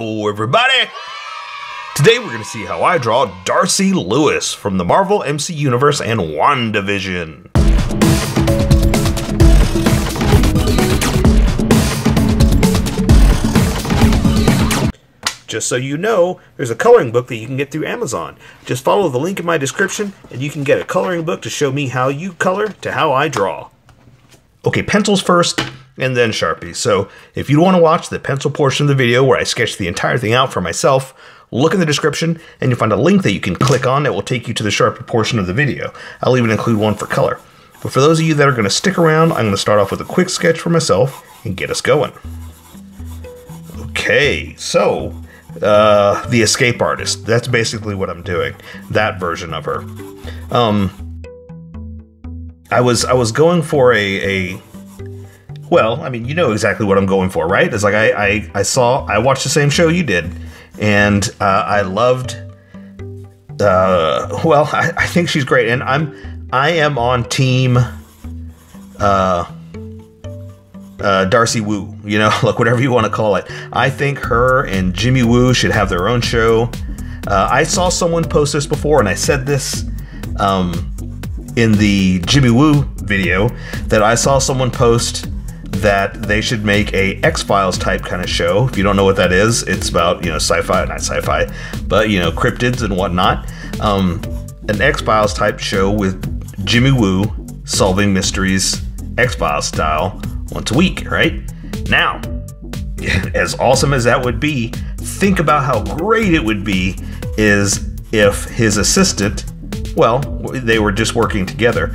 Hello everybody! Today we're going to see how I draw Darcy Lewis from the Marvel MCU Universe and WandaVision. Just so you know, there's a coloring book that you can get through Amazon. Just follow the link in my description and you can get a coloring book to show me how you color to how I draw. Okay, pencils first and then Sharpie. So if you want to watch the pencil portion of the video where I sketch the entire thing out for myself, look in the description and you'll find a link that you can click on that will take you to the Sharpie portion of the video. I'll even include one for color. But for those of you that are going to stick around, I'm going to start off with a quick sketch for myself and get us going. Okay, so the escape artist. That's basically what I'm doing. That version of her. I was going for a well, I mean, you know exactly what I'm going for, right? It's like I watched the same show you did, and I loved. Well, I think she's great, and I am on team. Darcy Woo, you know, like whatever you want to call it. I think her and Jimmy Woo should have their own show. I saw someone post this before, and I said this in the Jimmy Woo video, that I saw someone post that they should make a X-Files type kind of show. If you don't know what that is, it's about, you know, sci-fi, not sci-fi, but, you know, cryptids and whatnot. An X-Files type show with Jimmy Woo solving mysteries, X-Files style, once a week, right? Now, as awesome as that would be, think about how great it would be is if his assistant, well, they were just working together,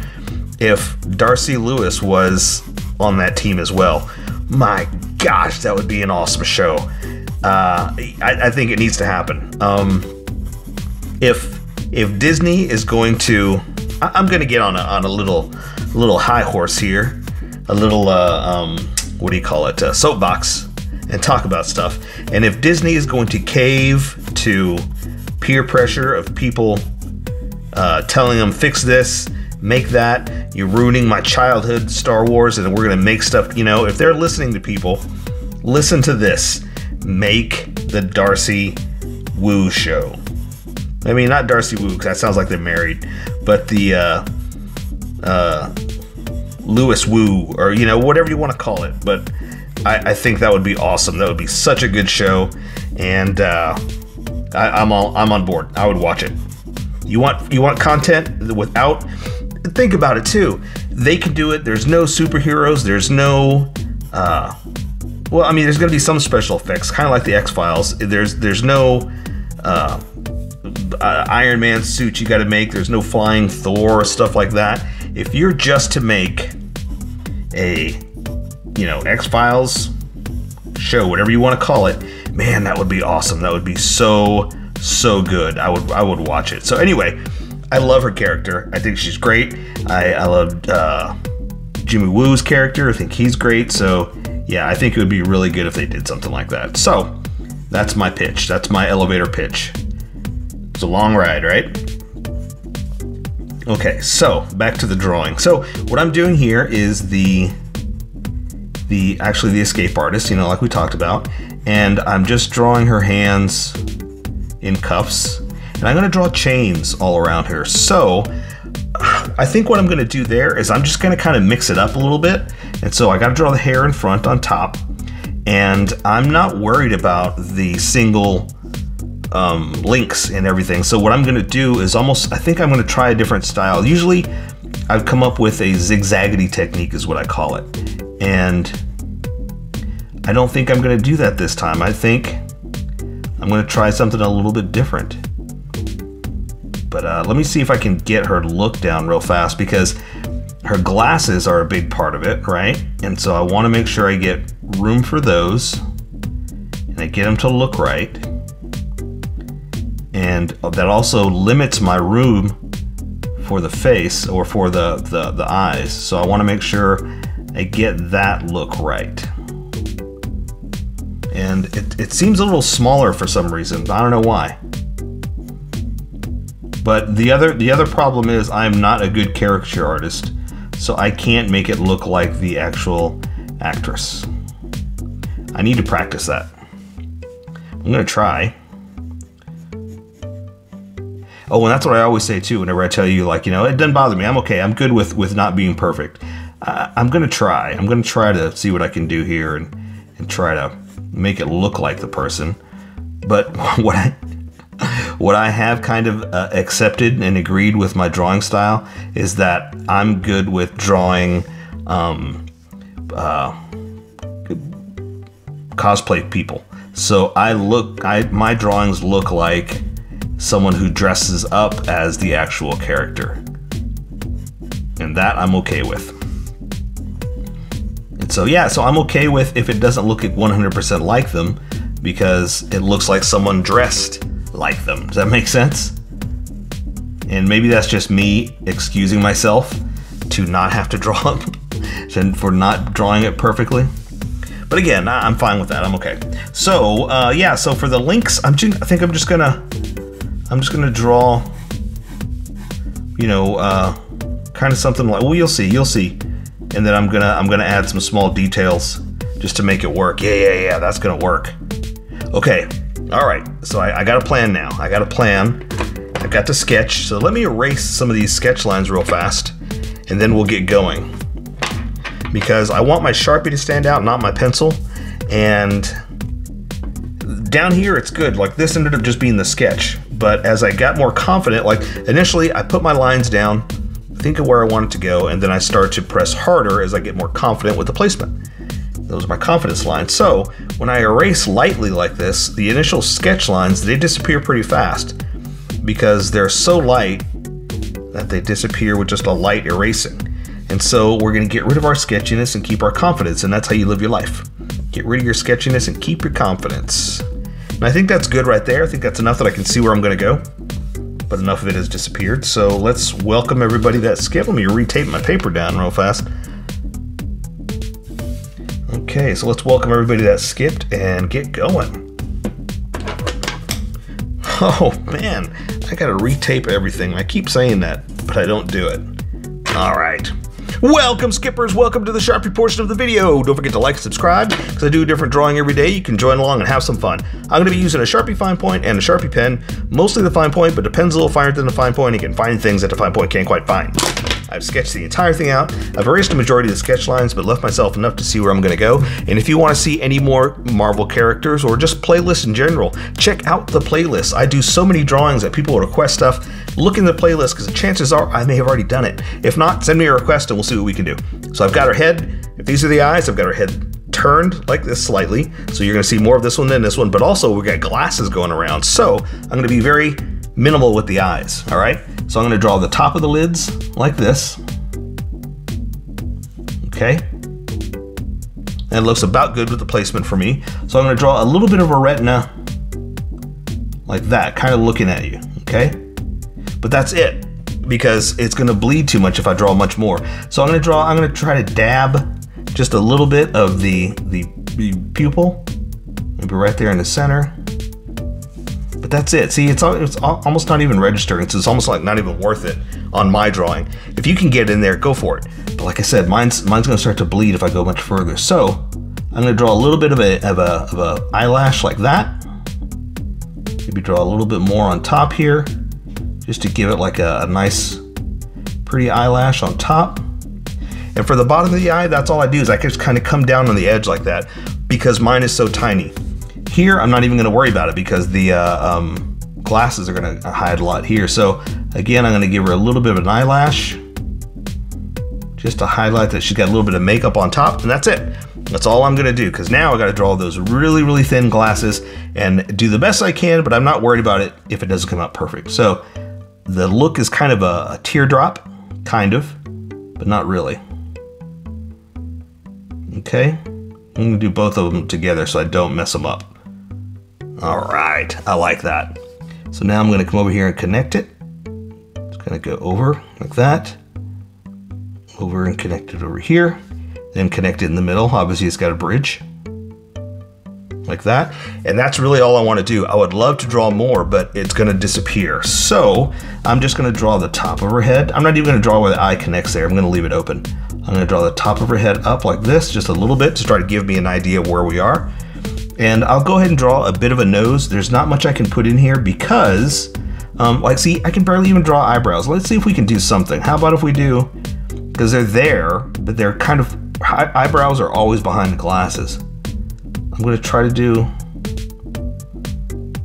if Darcy Lewis was on that team as well. My gosh, that would be an awesome show. I think it needs to happen. If Disney is going to, I'm going to get on a little high horse here, a little, what do you call it, soapbox, and talk about stuff. And if Disney is going to cave to peer pressure of people telling them, fix this, make that, you're ruining my childhood, Star Wars, and we're going to make stuff, you know, if they're listening to people, listen to this. Make the Darcy Woo show. I mean, not Darcy Woo, because that sounds like they're married, but the, Lewis Woo, or you know, whatever you want to call it, but I think that would be awesome. That would be such a good show, and I'm on board. I would watch it. You want content without? Think about it too. They can do it. There's no superheroes. There's no well, I mean, there's gonna be some special effects, kind of like the X-Files. There's no Iron Man suit you got to make. There's no flying Thor or stuff like that. If you're just to make a, you know, X-Files show, whatever you want to call it, man, that would be awesome. That would be so good. I would watch it. So anyway, I love her character. I think she's great. I loved Jimmy Woo's character. I think he's great. So yeah, I think it would be really good if they did something like that. So that's my pitch. That's my elevator pitch. It's a long ride, right? Okay, so back to the drawing. So what I'm doing here is actually the escape artist, you know, like we talked about, and I'm just drawing her hands in cuffs, and I'm gonna draw chains all around her. So I think what I'm gonna do there is I'm just gonna kind of mix it up a little bit. And so I gotta draw the hair in front on top, and I'm not worried about the single links and everything. So what I'm going to do is almost, I think I'm going to try a different style. Usually I've come up with a zigzaggity technique is what I call it. And I don't think I'm going to do that this time. I think I'm going to try something a little bit different. But let me see if I can get her look down real fast, because her glasses are a big part of it, right? And so I want to make sure I get room for those and I get them to look right. And that also limits my room for the face or for the eyes. So I want to make sure I get that look right. And it seems a little smaller for some reason. I don't know why. But the other problem is I'm not a good caricature artist, so I can't make it look like the actual actress. I need to practice that. I'm gonna try. Oh, and that's what I always say too whenever I tell you, like, you know, it doesn't bother me. I'm okay. I'm good with not being perfect. I'm gonna try. I'm gonna try to see what I can do here and try to make it look like the person. But what I have kind of accepted and agreed with my drawing style is that I'm good with drawing cosplay people. So my drawings look like someone who dresses up as the actual character, and that I'm okay with. And so yeah, so I'm okay with if it doesn't look 100% like them, because it looks like someone dressed like them. Does that make sense? And maybe that's just me excusing myself to not have to draw it and for not drawing it perfectly. But again, I'm fine with that. I'm okay. So yeah, so for the links, I'm just gonna draw, you know, kind of something like, well, you'll see, and then I'm gonna add some small details just to make it work. Yeah, that's gonna work. Okay. All right, so I got a plan now. I got a plan. I've got the sketch. So let me erase some of these sketch lines real fast, and then we'll get going. Because I want my Sharpie to stand out, not my pencil. And down here, it's good. Like, this ended up just being the sketch. But as I got more confident, like, initially I put my lines down, think of where I want it to go, and then I start to press harder as I get more confident with the placement. Those are my confidence lines. So when I erase lightly like this, the initial sketch lines, they disappear pretty fast because they're so light that they disappear with just a light erasing. And so we're gonna get rid of our sketchiness and keep our confidence, and that's how you live your life. Get rid of your sketchiness and keep your confidence. And I think that's good right there. I think that's enough that I can see where I'm gonna go, but enough of it has disappeared. So let's welcome everybody that skipped. Let me retape my paper down real fast. Okay, so let's welcome everybody that skipped and get going. Oh man, I gotta retape everything. I keep saying that, but I don't do it. All right. Welcome, skippers. Welcome to the Sharpie portion of the video. Don't forget to like and subscribe, because I do a different drawing every day. You can join along and have some fun. I'm gonna be using a Sharpie fine point and a Sharpie pen, mostly the fine point, but the pen's a little finer than the fine point. You can find things that the fine point can't quite find. I've sketched the entire thing out. I've erased the majority of the sketch lines, but left myself enough to see where I'm gonna go. And if you wanna see any more Marvel characters or just playlists in general, check out the playlist. I do so many drawings that people request stuff. Look in the playlist, because chances are I may have already done it. If not, send me a request and we'll see what we can do. So I've got her head. If these are the eyes, I've got her head turned like this slightly. So you're gonna see more of this one than this one, but also we've got glasses going around. So I'm gonna be very minimal with the eyes, all right? So I'm gonna draw the top of the lids like this. Okay. That looks about good with the placement for me. So I'm gonna draw a little bit of a retina like that, kind of looking at you, okay? But that's it, because it's gonna bleed too much if I draw much more. So I'm gonna try to dab just a little bit of the pupil, maybe right there in the center. But that's it. See, it's almost not even registering, so it's almost like not even worth it on my drawing. If you can get in there, go for it. But like I said, mine's gonna start to bleed if I go much further. So I'm gonna draw a little bit of a eyelash like that. Maybe draw a little bit more on top here, just to give it like a nice, pretty eyelash on top. And for the bottom of the eye, that's all I do is I just kind of come down on the edge like that, because mine is so tiny. Here, I'm not even gonna worry about it because the glasses are gonna hide a lot here. So again, I'm gonna give her a little bit of an eyelash just to highlight that she's got a little bit of makeup on top, and that's it. That's all I'm gonna do, because now I gotta draw those really, really thin glasses and do the best I can, but I'm not worried about it if it doesn't come out perfect. So the look is kind of a teardrop, kind of, but not really. Okay, I'm gonna do both of them together so I don't mess them up. All right, I like that. So now I'm gonna come over here and connect it. It's gonna go over like that, over and connect it over here, then connect it in the middle. Obviously it's got a bridge, like that. And that's really all I wanna do. I would love to draw more, but it's gonna disappear. So I'm just gonna draw the top of her head. I'm not even gonna draw where the eye connects there. I'm gonna leave it open. I'm gonna draw the top of her head up like this, just a little bit to try to give me an idea of where we are. And I'll go ahead and draw a bit of a nose. There's not much I can put in here because, like, see, I can barely even draw eyebrows. Let's see if we can do something. How about if we do, because they're there, but they're kind of, eyebrows are always behind the glasses. I'm gonna try to do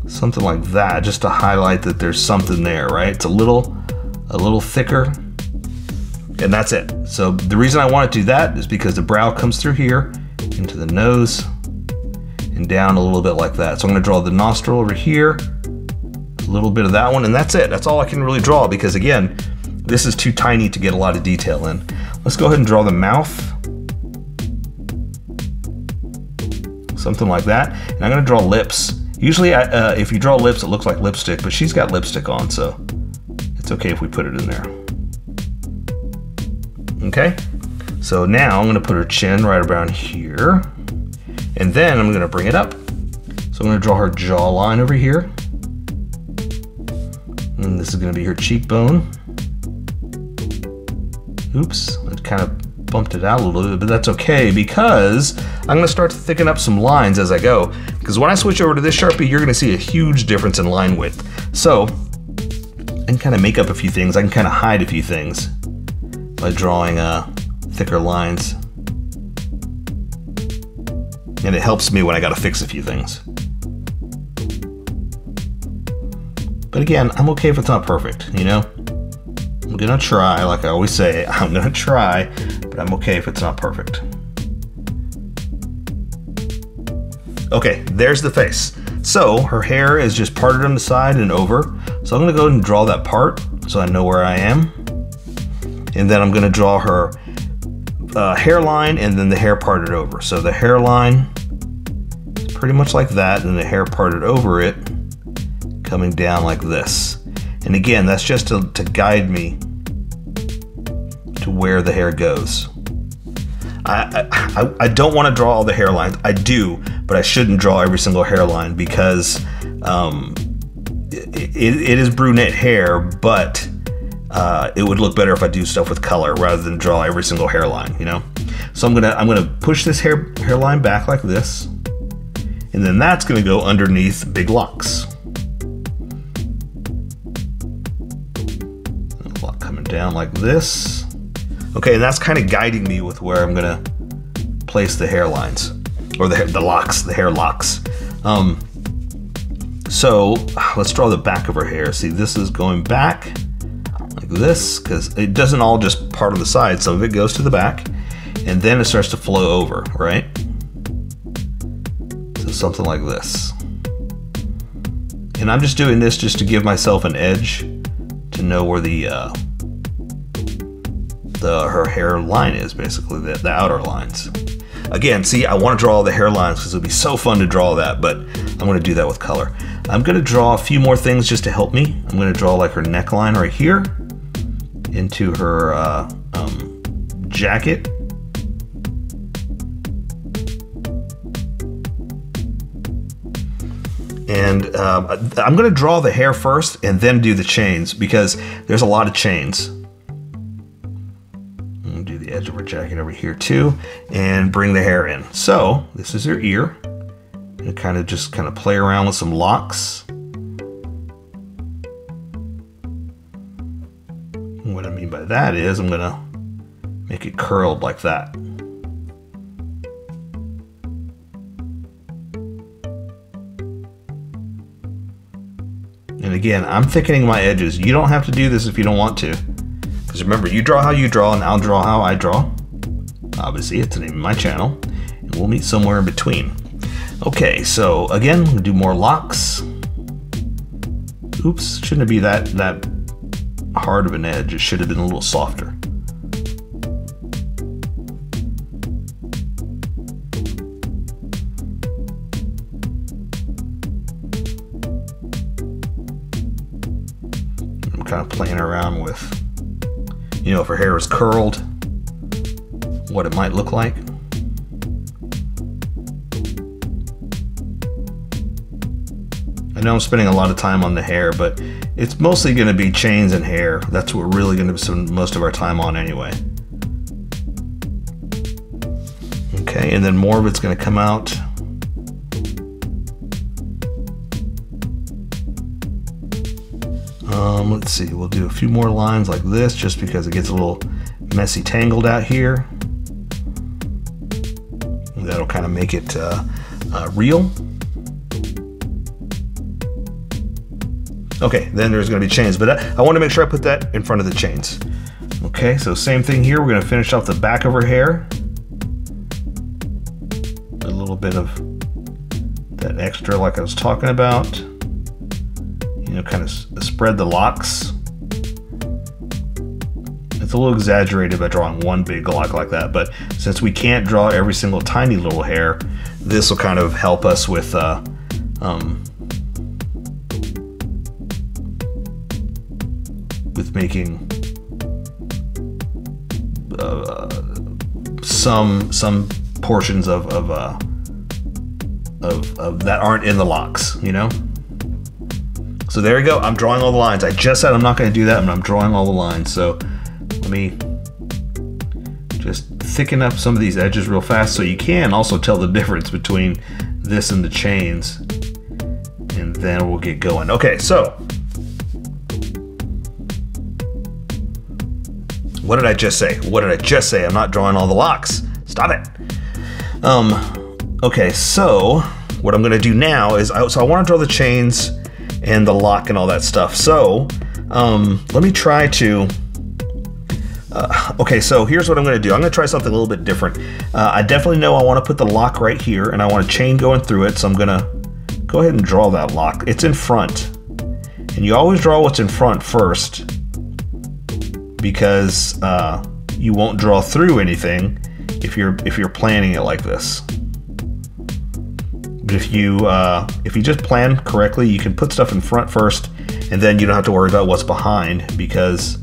something like that, just to highlight that there's something there, right? It's a little thicker. And that's it. So the reason I want to do that is because the brow comes through here into the nose and down a little bit like that. So I'm going to draw the nostril over here, a little bit of that one, and that's it. That's all I can really draw because, again, this is too tiny to get a lot of detail in. Let's go ahead and draw the mouth. Something like that. And I'm going to draw lips. Usually, if you draw lips, it looks like lipstick, but she's got lipstick on, so it's okay if we put it in there. Okay, so now I'm gonna put her chin right around here, and then I'm gonna bring it up. So I'm gonna draw her jawline over here, and this is gonna be her cheekbone. Oops, I kind of bumped it out a little bit, but that's okay because I'm gonna start to thicken up some lines as I go, because when I switch over to this Sharpie, you're gonna see a huge difference in line width. So I can kind of make up a few things, I can kind of hide a few things by drawing thicker lines. And it helps me when I gotta fix a few things. But again, I'm okay if it's not perfect, you know? I'm gonna try, like I always say, I'm gonna try, but I'm okay if it's not perfect. Okay, there's the face. So her hair is just parted on the side and over. So I'm gonna go ahead and draw that part so I know where I am. And then I'm gonna draw her hairline and then the hair parted over. So the hairline is pretty much like that and the hair parted over it, coming down like this. And again, that's just to guide me to where the hair goes. I don't wanna draw all the hairlines. I do, but I shouldn't draw every single hairline because it is brunette hair, but it would look better if I do stuff with color rather than draw every single hairline, you know? So I'm gonna push this hairline back like this, and then that's gonna go underneath big locks. A lock coming down like this. Okay, and that's kind of guiding me with where I'm gonna place the hairlines, or the hair locks. So let's draw the back of her hair. See, this is going back like this, because it doesn't all just part on the side. Some of it goes to the back, and then it starts to flow over, right? So something like this. And I'm just doing this just to give myself an edge to know where her hair line is, basically, the outer lines. Again, see, I want to draw all the hair lines because it would be so fun to draw that, but I'm going to do that with color. I'm going to draw a few more things just to help me. I'm going to draw like her neckline right here, into her jacket. And I'm going to draw the hair first and then do the chains because there's a lot of chains. I'm going to do the edge of her jacket over here too and bring the hair in. So this is her ear. I'm going to kind of play around with some locks. What I mean by that is I'm gonna make it curled like that. And again, I'm thickening my edges. You don't have to do this if you don't want to. Because remember, you draw how you draw and I'll draw how I draw. Obviously, it's the name of my channel. And we'll meet somewhere in between. Okay, so again, we'll do more locks. Oops, shouldn't it be that hard of an edge? It should have been a little softer. I'm kind of playing around with, you know, if her hair is curled, what it might look like. I know I'm spending a lot of time on the hair, but it's mostly going to be chains and hair. That's what we're really going to spend most of our time on anyway. Okay, and then more of it's going to come out. Let's see, we'll do a few more lines like this just because it gets a little messy tangled out here. That'll kind of make it real. Okay, then there's gonna be chains, but I want to make sure I put that in front of the chains. Okay, so same thing here. We're gonna finish off the back of her hair. A little bit of that extra like I was talking about. You know, kind of spread the locks. It's a little exaggerated by drawing one big lock like that, but since we can't draw every single tiny little hair, this will kind of help us with making some portions of that aren't in the locks, you know? So there you go, I'm drawing all the lines. I just said I'm not gonna do that, but I'm drawing all the lines. So let me just thicken up some of these edges real fast so you can also tell the difference between this and the chains, and then we'll get going. Okay, so what did I just say? What did I just say? I'm not drawing all the locks. Stop it. Okay, so what I'm gonna do now is, so I wanna draw the chains and the lock and all that stuff. So let me try to, okay, so here's what I'm gonna do. I'm gonna try something a little bit different. I definitely know I wanna put the lock right here and I want a chain going through it. So I'm gonna go ahead and draw that lock. It's in front. And you always draw what's in front first because you won't draw through anything if you're planning it like this. But if you just plan correctly, you can put stuff in front first and then you don't have to worry about what's behind because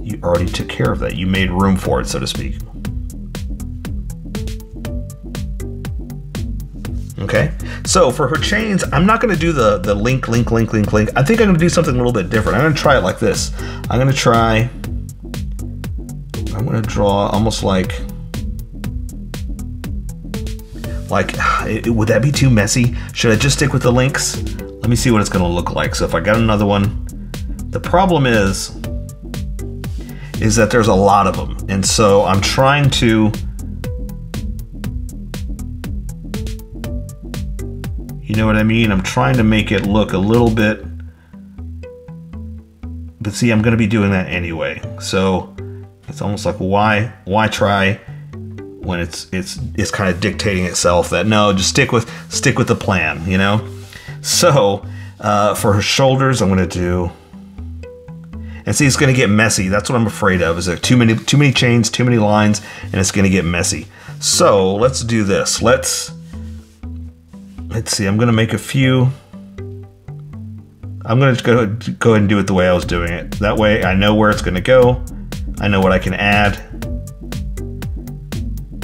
you already took care of that. You made room for it, so to speak. Okay, so for her chains, I'm not gonna do the link. I think I'm gonna do something a little bit different. I'm gonna try it like this. I'm gonna draw almost like, would that be too messy? Should I just stick with the links? Let me see what it's gonna look like. So if I got another one, the problem is that there's a lot of them. And so I'm trying to, you know what I mean? I'm trying to make it look a little bit, but see, I'm gonna be doing that anyway. So it's almost like, why try when it's kind of dictating itself that no, just stick with the plan, you know? So for her shoulders, I'm gonna do, and see, it's gonna get messy. That's what I'm afraid of, is there too many chains, too many lines, and it's gonna get messy. So let's do this. Let's see, I'm gonna make a few. I'm gonna go ahead and do it the way I was doing it. That way I know where it's gonna go. I know what I can add.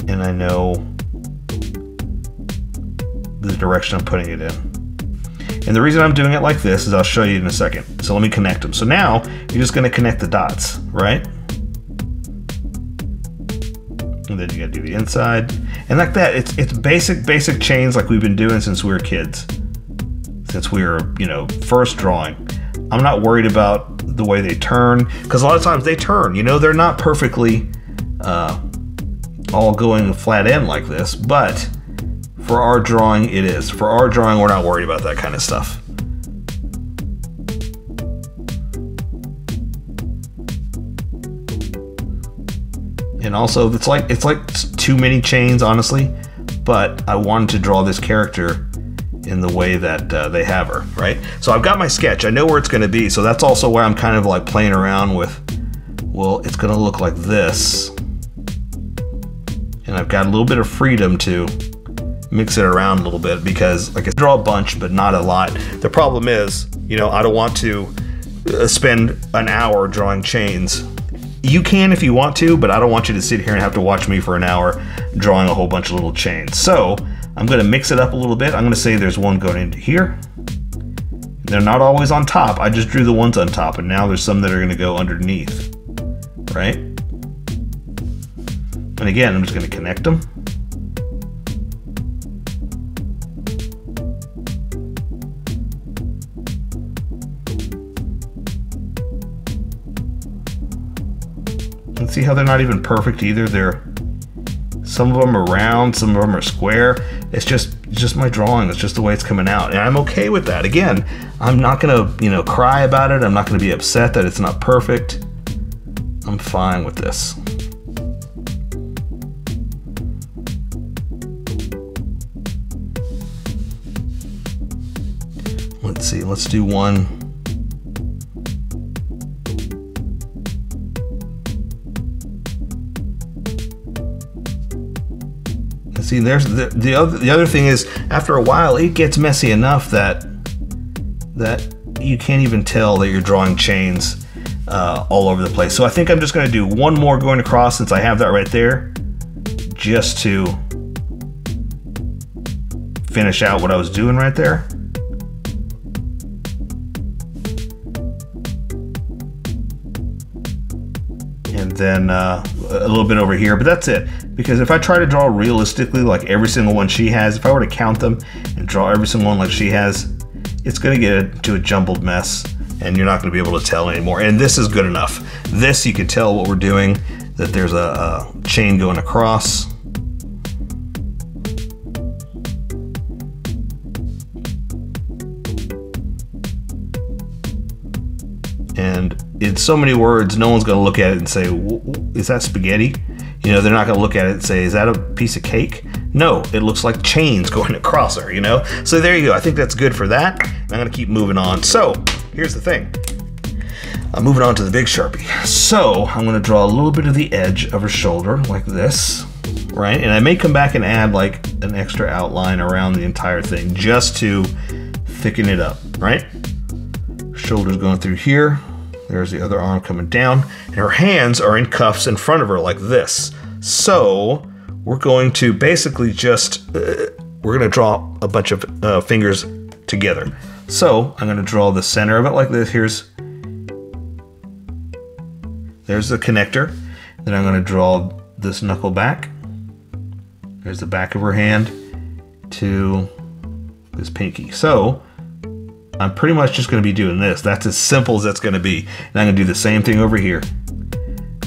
And I know the direction I'm putting it in. And the reason I'm doing it like this is I'll show you in a second. So let me connect them. So now you're just gonna connect the dots, right? And then you gotta do the inside. And like that, it's basic chains like we've been doing since we were kids. Since we were, you know, first drawing. I'm not worried about the way they turn, because a lot of times they turn, you know, they're not perfectly all going flat end like this, but for our drawing it is. For our drawing, we're not worried about that kind of stuff. And also, it's like too many chains, honestly, but I wanted to draw this character in the way that they have her, right? So I've got my sketch, I know where it's gonna be, so that's also why I'm kind of like playing around with, well, it's gonna look like this. And I've got a little bit of freedom to mix it around a little bit because I can draw a bunch, but not a lot. The problem is, you know, I don't want to spend an hour drawing chains. You can if you want to, but I don't want you to sit here and have to watch me for an hour drawing a whole bunch of little chains. So I'm gonna mix it up a little bit. I'm gonna say there's one going into here. They're not always on top. I just drew the ones on top and now there's some that are gonna go underneath, right? And again, I'm just gonna connect them. See how they're not even perfect either? They're, some of them are round, some of them are square. It's just my drawing. It's just the way it's coming out. And I'm okay with that. Again, I'm not gonna, you know, cry about it. I'm not gonna be upset that it's not perfect. I'm fine with this. Let's see, let's do one. And see, there's the other thing is, after a while it gets messy enough that you can't even tell that you're drawing chains all over the place. So I think I'm just going to do one more going across, since I have that right there, just to finish out what I was doing right there. Then a little bit over here, but that's it. Because if I try to draw realistically like every single one she has, if I were to count them and draw every single one like she has, it's gonna get to a jumbled mess and you're not gonna be able to tell anymore. And this is good enough. This, you can tell what we're doing, that there's a chain going across. In so many words, no one's going to look at it and say, is that spaghetti? You know, they're not going to look at it and say, is that a piece of cake? No, it looks like chains going across her, you know? So there you go. I think that's good for that. I'm going to keep moving on. So here's the thing. I'm moving on to the big Sharpie. So I'm going to draw a little bit of the edge of her shoulder like this, right? And I may come back and add like an extra outline around the entire thing just to thicken it up, right? Shoulders going through here. There's the other arm coming down, and her hands are in cuffs in front of her like this. So we're going to basically just, we're gonna draw a bunch of fingers together. So I'm gonna draw the center of it like this. There's the connector. Then I'm gonna draw this knuckle back. There's the back of her hand to this pinky. So I'm pretty much just going to be doing this. That's as simple as that's going to be. And I'm going to do the same thing over here,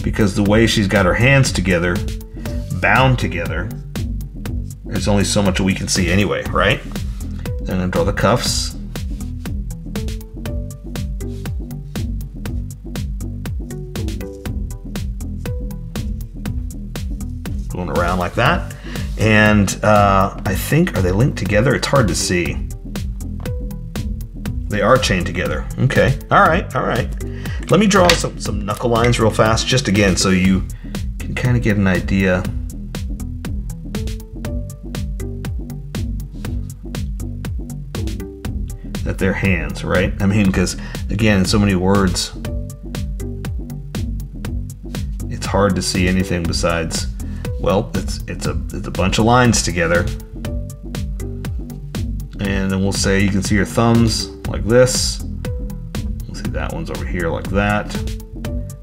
because the way she's got her hands together, bound together, there's only so much we can see anyway, right? And I'm going to draw the cuffs. Going around like that. And I think, are they linked together? It's hard to see. They are chained together. Okay. All right. All right. Let me draw some knuckle lines real fast, just again, so you can kind of get an idea. That they're hands, right? I mean, because again, in so many words, it's hard to see anything besides, well, it's a bunch of lines together. And then we'll say, you can see your thumbs like this. We'll see that one's over here like that.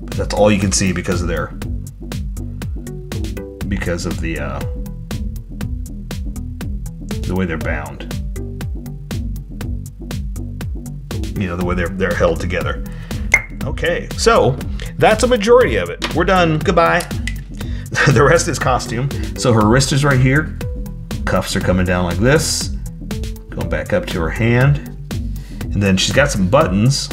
But that's all you can see because of their, because of the way they're bound. You know, the way they're held together. Okay, so that's a majority of it. We're done. Goodbye. The rest is costume. So her wrist is right here. Cuffs are coming down like this. Going back up to her hand. And then she's got some buttons,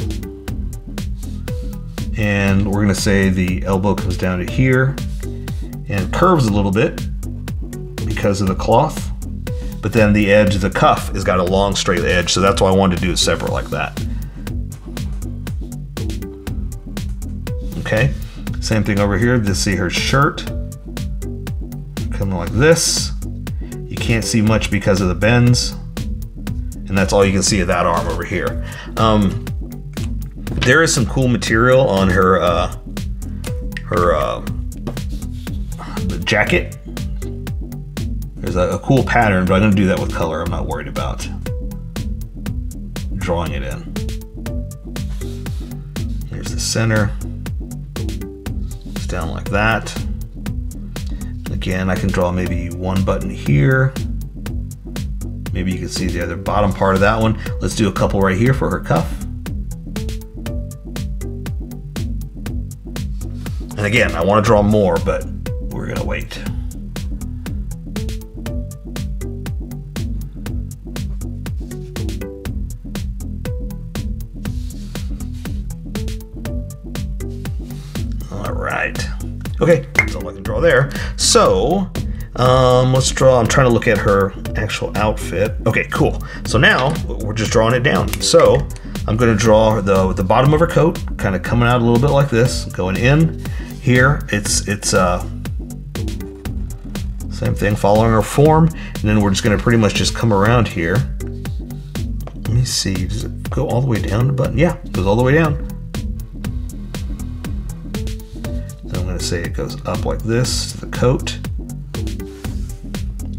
and we're gonna say the elbow comes down to here and curves a little bit because of the cloth, but then the edge of the cuff has got a long straight edge, so that's why I wanted to do it separate like that. Okay, same thing over here. Just see her shirt coming like this. You can't see much because of the bends. And that's all you can see of that arm over here. There is some cool material on her the jacket. There's a cool pattern, but I'm gonna do that with color. I'm not worried about drawing it in. There's the center. It's down like that. Again, I can draw maybe one button here. Maybe you can see the other bottom part of that one. Let's do a couple right here for her cuff. And again, I want to draw more, but we're going to wait. All right. Okay, that's all I can draw there. So, let's draw. I'm trying to look at her actual outfit. Okay, cool. So now we're just drawing it down. So I'm going to draw the bottom of her coat, kind of coming out a little bit like this, going in here. It's same thing, following her form, and then we're just going to pretty much just come around here. Let me see. Does it go all the way down the button? Yeah, it goes all the way down. So I'm going to say it goes up like this to the coat.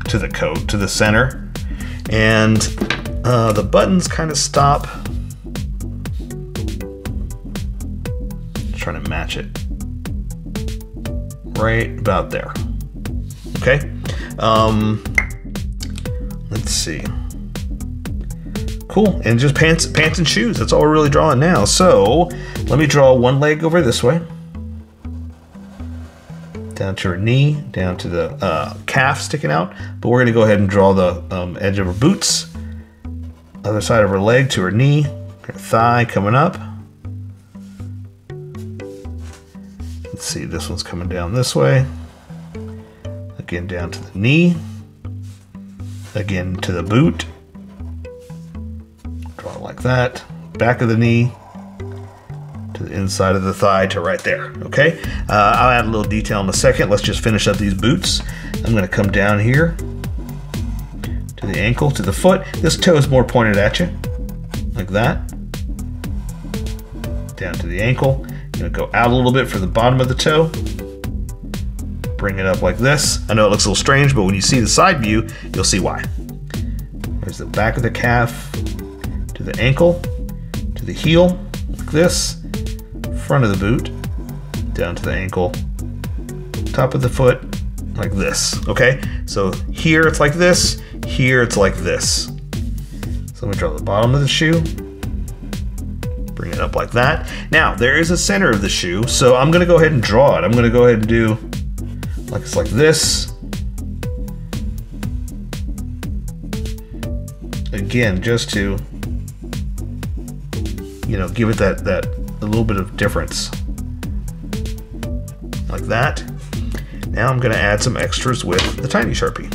To the center, and the buttons kind of stop. Just trying to match it right about there. Okay. Let's see. Cool, and just pants and shoes. That's all we're really drawing now. So let me draw one leg over this way, down to her knee, down to the calf sticking out. But we're gonna go ahead and draw the edge of her boots, other side of her leg to her knee, her thigh coming up. Let's see, this one's coming down this way. Again, down to the knee, again to the boot. Draw it like that, back of the knee, the inside of the thigh to right there. Okay, I'll add a little detail in a second. Let's just finish up these boots. I'm gonna come down here to the ankle, to the foot. This toe is more pointed at you, like that. Down to the ankle. I'm gonna go out a little bit for the bottom of the toe. Bring it up like this. I know it looks a little strange, but when you see the side view, you'll see why. There's the back of the calf, to the ankle, to the heel, like this. Front of the boot, down to the ankle, top of the foot, like this. Okay, so here it's like this, here it's like this. So I'm gonna draw the bottom of the shoe, bring it up like that. Now there is a center of the shoe, so I'm gonna go ahead and draw it. I'm gonna go ahead and do like it's like this. Again, just to, you know, give it that a little bit of difference, like that. Now I'm going to add some extras with the tiny Sharpie.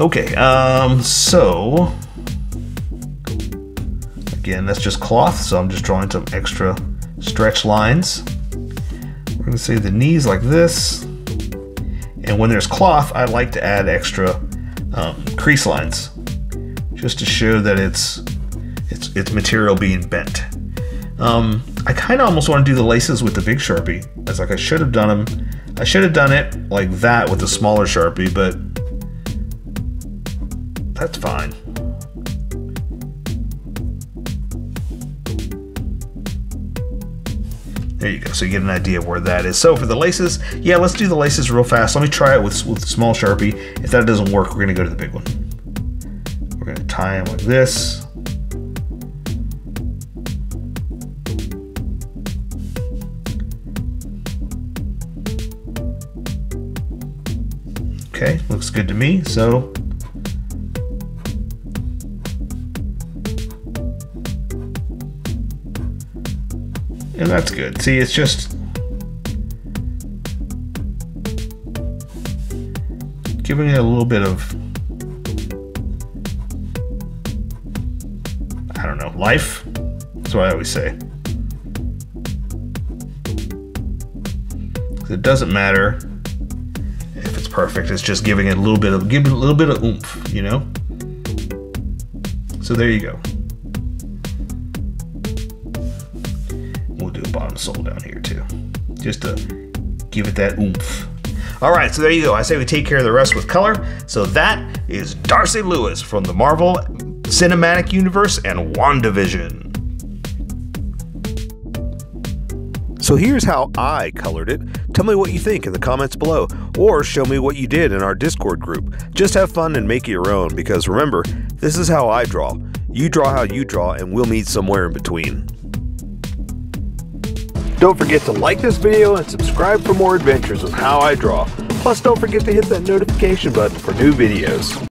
Okay, so again, that's just cloth, so I'm just drawing some extra stretch lines. We're going to say the knees like this, and when there's cloth, I like to add extra crease lines just to show that it's material being bent. I kind of almost want to do the laces with the big Sharpie. It's like I should have done them. I should have done it like that with the smaller Sharpie, but that's fine. There you go, so you get an idea of where that is. So for the laces, yeah, let's do the laces real fast. Let me try it with the small Sharpie. If that doesn't work, we're gonna go to the big one. We're gonna tie them like this. Okay, looks good to me, so. And that's good. See, it's just giving it a little bit of, I don't know, life. That's what I always say. It doesn't matter. Perfect. It's just giving it a little bit of oomph, you know. So there you go. We'll do a bottom sole down here too, just to give it that oomph. All right, so there you go. I say we take care of the rest with color. So that is Darcy Lewis from the Marvel Cinematic Universe and WandaVision. So here's how I colored it. Tell me what you think in the comments below, or show me what you did in our Discord group. Just have fun and make it your own, because remember, this is how I draw. You draw how you draw, and we'll meet somewhere in between. Don't forget to like this video and subscribe for more adventures with How I Draw. Plus, don't forget to hit that notification button for new videos.